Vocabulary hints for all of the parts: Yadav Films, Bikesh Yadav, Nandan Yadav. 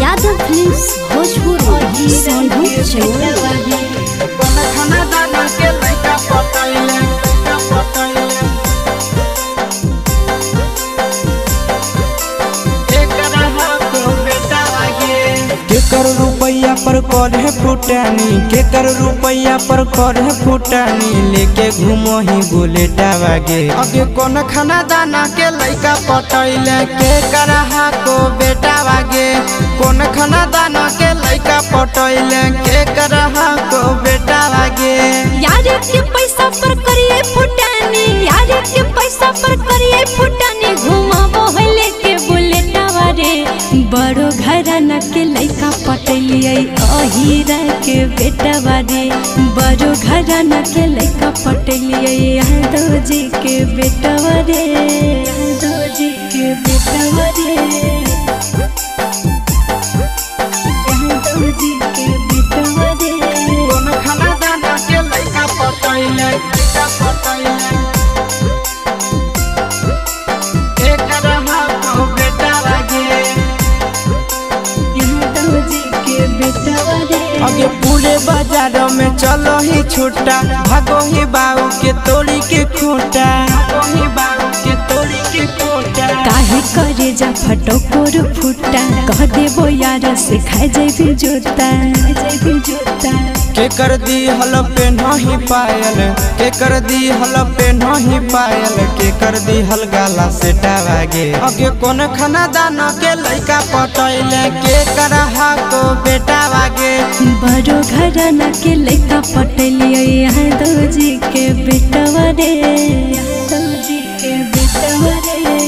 Yadav films Bhojpur केकर रुपैया पर कर है फुटानी, केकर रुपैया पर कर है फुटानी, लेके घूमो ही बुलेटा वागे। अगे कौन खाना दाना के लइका पटैले, केकर को बेटा वागे, कौन खाना दाना के लइका पटैले, केकर को बेटा वागे। यार के पैसा पर करिए फुटानी, यार के पैसा पर करिए फुटानी, घूमो है लेके बुलेटा वारे। बड़ो घराना के लइका पटैलिए, अहिरा के बेटा वारे। बड़ो घराना के लइका पटैलिए, यादव जी के बेटा वारे, यादव जी के बेटा वारे। अगे पूरे बाजार में चलो ही छोटा, भागो ही बाबू के तोड़ी के खूंटा, भागो ही बाबू के तोड़ी के खूंटा। काहे करे जा फटो कोर फुटा, कह देबो यार से खाए जेबी जोता, जेबी जोता। केकर दी हल पे नहीं पायल, केकर दी हल पे नहीं पायल, केकर दी हल गाला से टावागे। अगे कौन खाना दाना के लइका पटैले, केकर को बेटा वागे। बड़ो घराना के लइका पटैलिए, यादव जी के बेटा वारे, यादव जी के बेटा वारे,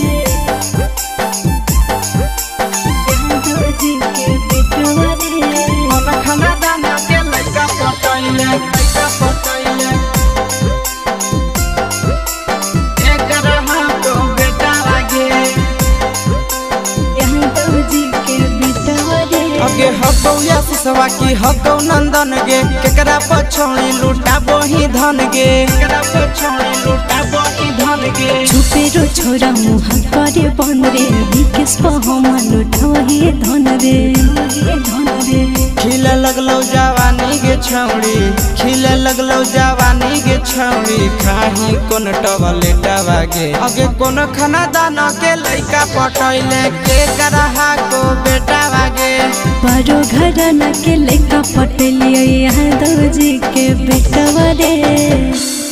यादव जी के बेटा वारे। कौन खाना दाना के लइका पटैले, केकरा को बेटा वागे, यादव जी के बेटा वागे। अगे हकौ या सिसवा की हकौ नंदन गे, केकरा पछौड़ी लुटाबो ही धन गे, केकरा पछौड़ी लुटाबो ही धन गे। छुपेरो छोरा मुँह करे बन रे, बिकेस पर हम लुटाओ ही धन रे, धन रे। खिला लगलो जवानी के छौड़ी, खिला लगलो जवानी के छौड़ी, खाही कोन टवलेटा वागे। अगे कोन खाना दाना के लइका पटैले, केकरा को बेटा वागे। बड़ो घराना के लइका पटैलिए, यादव जी के बेटा वारे।